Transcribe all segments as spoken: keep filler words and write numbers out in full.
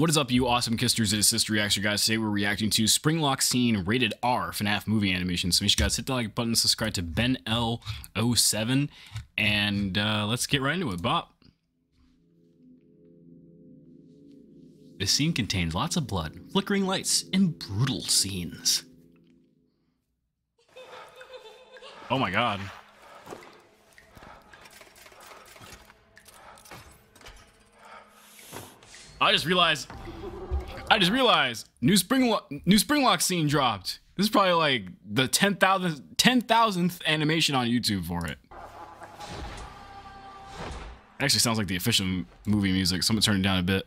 What is up, you awesome kisters? It is CistReactZ guys. Today we're reacting to Springlock scene rated R FNAF movie animation. So make sure you guys hit the like button, subscribe to Ben L zero seven, and uh, let's get right into it. Bop. This scene contains lots of blood, flickering lights, and brutal scenes. Oh my god. I just realized, I just realized, new Springlock, new Springlock scene dropped. This is probably like the ten thousandth animation on YouTube for it. It actually sounds like the official movie music, so I'm gonna turn it down a bit.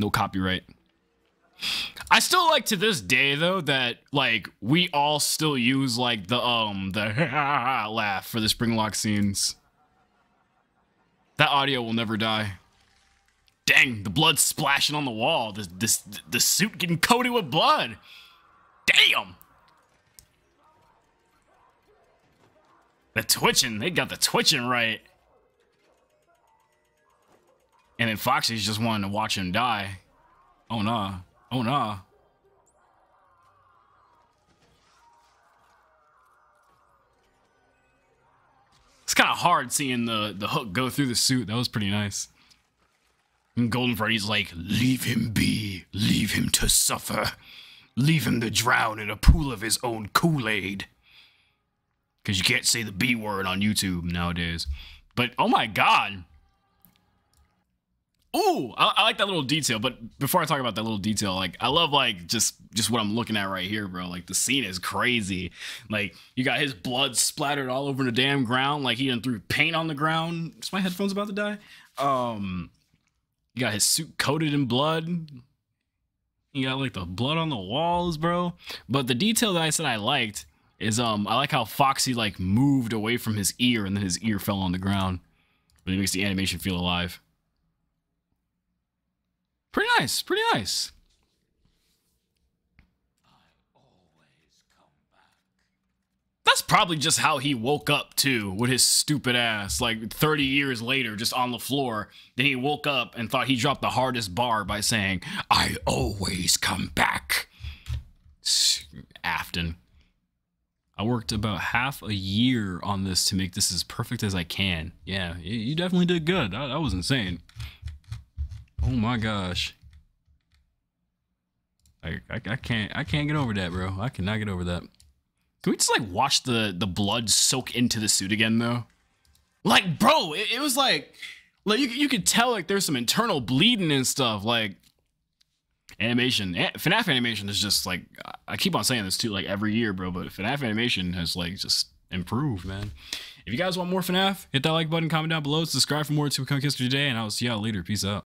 No copyright. I still like to this day though that like we all still use like the um the laugh for the Springlock scenes. That audio will never die. Dang, the blood splashing on the wall. This, this, the suit getting coated with blood. Damn. The twitching, they got the twitching right. And then Foxy's just wanting to watch him die. Oh nah, oh nah. It's kind of hard seeing the, the hook go through the suit. That was pretty nice. And Golden Freddy's like, leave him be, leave him to suffer, leave him to drown in a pool of his own Kool-Aid. Because you can't say the B word on YouTube nowadays. But, oh my god. Ooh, I, I like that little detail, but before I talk about that little detail, like, I love, like, just, just what I'm looking at right here, bro. Like, the scene is crazy. Like, you got his blood splattered all over the damn ground, like he done threw paint on the ground. Is my headphones about to die? Um... You got his suit coated in blood. You got like the blood on the walls, bro. But the detail that I said I liked is um I like how Foxy like moved away from his ear and then his ear fell on the ground. But it makes the animation feel alive. Pretty nice, pretty nice. That's probably just how he woke up too, with his stupid ass, like thirty years later, just on the floor. Then he woke up and thought he dropped the hardest bar by saying, I always come back. Afton. I worked about half a year on this to make this as perfect as I can. Yeah, you definitely did good. That, that was insane. Oh my gosh. I, I, I can't, I can't get over that, bro. I cannot get over that. Can we just, like, watch the, the blood soak into the suit again, though? Like, bro, it, it was like... Like, you, you could tell, like, there's some internal bleeding and stuff. Like, animation... FNAF animation is just, like... I keep on saying this, too, like, every year, bro. But FNAF animation has, like, just improved, man. If you guys want more FNAF, hit that like button, comment down below, subscribe for more to become Kister today, and I will see y'all later. Peace out.